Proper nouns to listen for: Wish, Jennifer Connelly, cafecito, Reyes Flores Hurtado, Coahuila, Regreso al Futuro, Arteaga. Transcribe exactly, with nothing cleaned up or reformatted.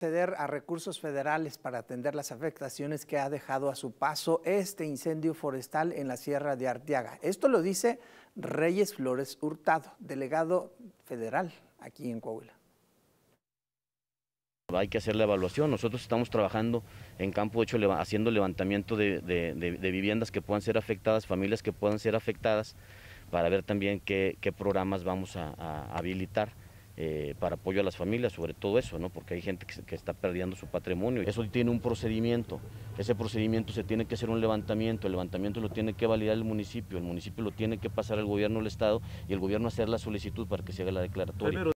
acceder a recursos federales para atender las afectaciones que ha dejado a su paso este incendio forestal en la Sierra de Arteaga. Esto lo dice Reyes Flores Hurtado, delegado federal aquí en Coahuila. Hay que hacer la evaluación. Nosotros estamos trabajando en campo hecho, haciendo levantamiento de, de, de, de viviendas que puedan ser afectadas, familias que puedan ser afectadas, para ver también qué, qué programas vamos a, a habilitar eh, para apoyo a las familias, sobre todo eso, ¿no? Porque hay gente que, que está perdiendo su patrimonio. Eso tiene un procedimiento, ese procedimiento se tiene que hacer un levantamiento, el levantamiento lo tiene que validar el municipio, el municipio lo tiene que pasar al gobierno del estado y el gobierno hacer la solicitud para que se haga la declaratoria.